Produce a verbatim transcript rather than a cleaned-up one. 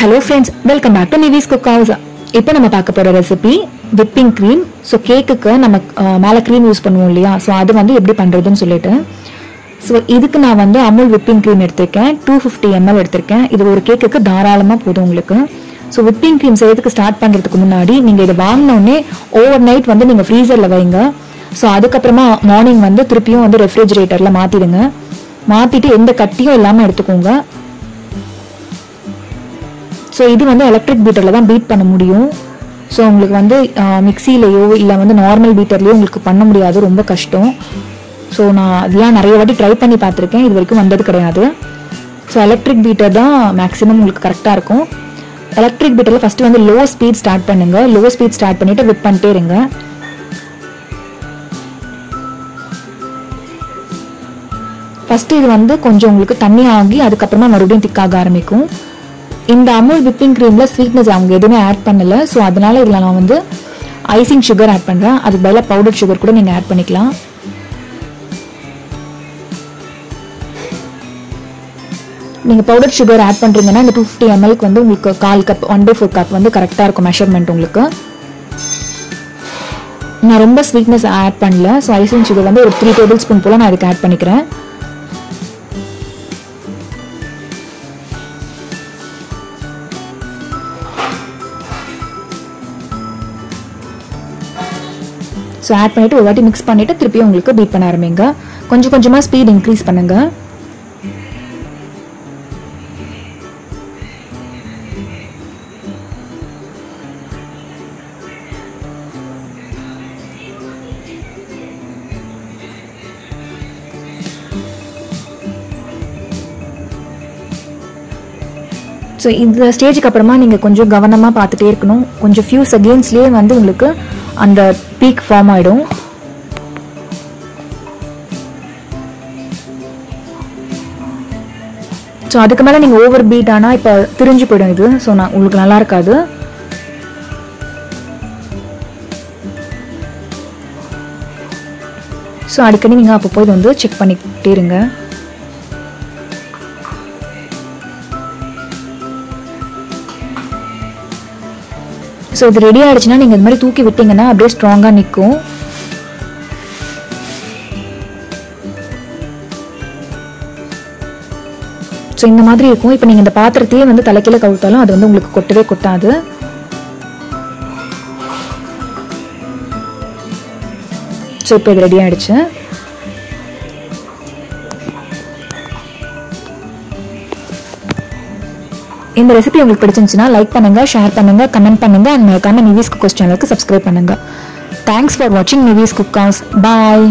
Hello friends, welcome back to Nivis Cookhouse. இப்போ நம்ம பார்க்க போற ரெசிபி whipping cream. So கேக்குக்கு நம்ம மேல cream யூஸ் பண்ணுவோம் இல்லையா? So அது வந்து எப்படி பண்றதுன்னு சொல்லிட்டு. So இதுக்கு நான் வந்து Amul whipping cream எடுத்துக்கேன். two fifty milliliters எடுத்துக்கேன். இது ஒரு கேக்குக்கு தாராளமா போதும் உங்களுக்கு. So whipping cream செய்யறதுக்கு ஸ்டார்ட் பண்றதுக்கு முன்னாடி நீங்க இத வாங்குனேனே ஓவர்நைட் வந்து நீங்க ஃப்ரீசர்ல வைங்க. So அதுக்கு அப்புறமா மார்னிங் வந்து திருப்பியும் வந்து ரெஃப்ரிஜரேட்டர்ல மாத்திடுங்க. மாத்திட்டு எந்த கட்டியும் இல்லாம எடுத்துக்கோங்க. So இது வந்து எலக்ட்ரிக் பீட்டர்ல தான் பீட் பண்ண முடியும். சோ உங்களுக்கு வந்து மிக்ஸிலயோ இல்ல வந்து நார்மல் பீட்டர்லயோ உங்களுக்கு பண்ண முடியாது, ரொம்ப கஷ்டம். சோ நான் இதெல்லாம் நிறைய வாட்டி ட்ரை பண்ணி பார்த்திருக்கேன், இது வரைக்கும் வந்தது கிடையாது. சோ எலக்ட்ரிக் பீட்டர் தான் மேக்ஸिमम உங்களுக்கு கரெக்ட்டா இருக்கும். எலக்ட்ரிக் பீட்டர்ல ஃபர்ஸ்ட் வந்து லோ ஸ்பீட் ஸ்டார்ட் பண்ணுங்க. லோ ஸ்பீட் ஸ்டார்ட் பண்ணிட்டு whip பண்ணிட்டே இருங்க. ஃபர்ஸ்ட் இது வந்து கொஞ்சம் உங்களுக்கு தண்ணி ஆகி அதுக்கு அப்புறமா மறுபடியும் திக் ஆக ஆரம்பிக்கும். இந்த Amul whipping creamல ஸ்வீட்னஸ் அவங்க எதுவுமே ஆட் பண்ணல. ஸோ அதனால இதில் நான் வந்து ஐசிங் சுகர் ஆட் பண்ணுறேன். அதுக்கு பதிலாக பவுடர் சுகர் கூட நீங்கள் ஆட் பண்ணிக்கலாம். நீங்கள் பவுடர் சுகர் ஆட் பண்ணுறீங்கன்னா இந்த டூ ஃபிஃப்டி எம்எல்க்கு வந்து உங்களுக்கு கால் cup one by four cup வந்து கரெக்டாக இருக்கும் மெஷர்மெண்ட் உங்களுக்கு. நான் ரொம்ப ஸ்வீட்னஸ் ஆட் பண்ணல. ஸோ ஐசிங் சுகர் வந்து ஒரு த்ரீ டேபிள் ஸ்பூன் போல் நான் இதுக்கு ஆட் பண்ணிக்கிறேன். ஸோ ஆட் பண்ணிவிட்டு ஒரு வாட்டி மிக்ஸ் பண்ணிவிட்டு திருப்பியும் உங்களுக்கு பீட் பண்ண ஆரம்பிங்க. கொஞ்சம் கொஞ்சமாக ஸ்பீட் இன்க்ரீஸ் பண்ணுங்க. ஸோ இந்த ஸ்டேஜுக்கு அப்புறமா நீங்கள் கொஞ்சம் கவனமாக பார்த்துட்டே இருக்கணும். கொஞ்சம் ஃபியூ செகண்ட்ஸ்லேயே வந்து உங்களுக்கு அந்த பீக் ஃபார்ம் ஆகிடும். ஸோ அதுக்கு மேலே நீங்கள் ஓவர் பீட் ஆனால் இப்போ திரிஞ்சு போயிடும் இது. ஸோ நான் உங்களுக்கு நல்லா இருக்காது. ஸோ அடிக்கடி நீங்கள் அப்போ போய் வந்து செக் பண்ணிக்கிட்டே இருங்க. ஸோ இது ரெடி ஆகிடுச்சுன்னா நீங்கள் இந்த மாதிரி தூக்கி விட்டிங்கன்னா அப்படியே ஸ்ட்ராங்காக நிற்கும். ஸோ இந்த மாதிரி இருக்கும். இப்போ நீங்கள் இந்த பாத்திரத்தையே வந்து தலைக்கீழ கவுத்தாலும் அது வந்து உங்களுக்கு கொட்டவே கொட்டாது. ஸோ இப்போ இது ரெடி ஆகிடுச்சு. இந்த ரெசிபி உங்களுக்கு பிடிச்சிருந்துச்சுன்னா லைக் பண்ணுங்க, ஷேர் பண்ணுங்க, கமெண்ட் பண்ணுங்க and மறக்காம நிவிஸ் குக் ஹவுஸ் சேனலுக்கு சப்ஸ்கிரைப் பண்ணுங்க. Thanks for watching Nivis Cookhouse. Bye.